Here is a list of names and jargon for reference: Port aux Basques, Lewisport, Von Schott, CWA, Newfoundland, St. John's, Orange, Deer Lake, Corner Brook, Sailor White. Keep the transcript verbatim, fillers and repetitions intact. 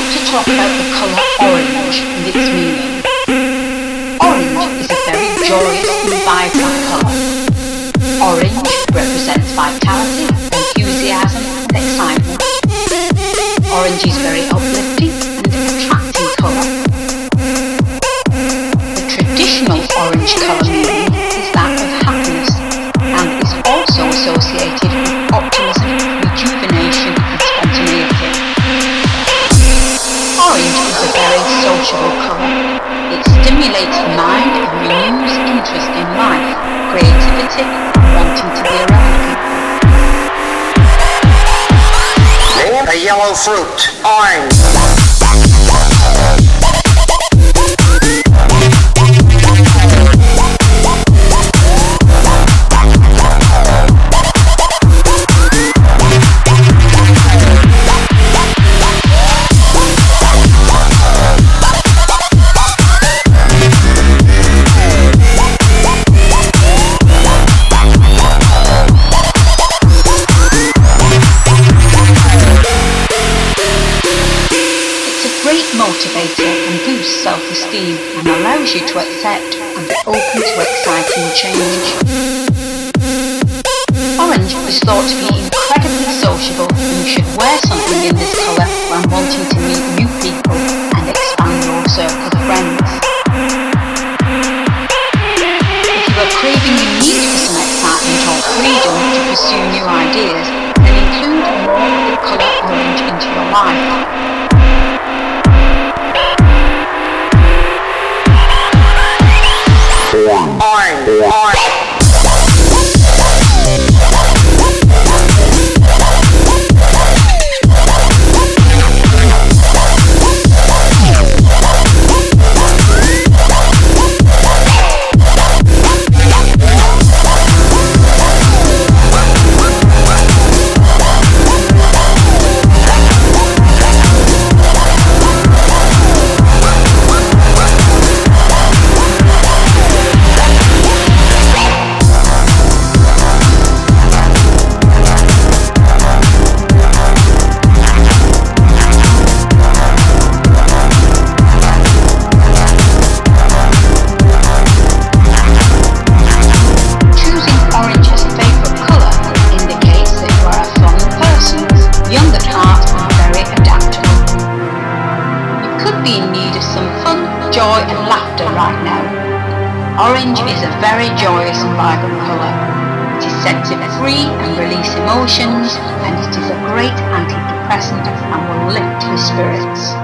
want to talk about the colour orange and its meaning. Orange is a very joyous and vibrant colour. Orange represents vitality, enthusiasm and excitement. Orange is very uplifting and attractive colour. The traditional orange colour meaning is that of happiness and is also associated with optimism, rejuvenation and spontaneity. Orange is a very sociable colour. It stimulates the mind and renews interest in life, creativity, wanting to be around people. Name a yellow fruit. Orange. Motivator and boosts self-esteem and allows you to accept and be open to exciting change. Orange is thought to be incredibly sociable and you should wear something in this colour when wanting to meet new people and expand your circle of friends. If you are craving a need for some excitement or freedom to pursue new ideas, then include more of the colour orange into your life. Orange, orange. Joy and laughter right now. Orange is a very joyous and vibrant colour. It is said to free and release emotions, and it is a great antidepressant and will lift your spirits.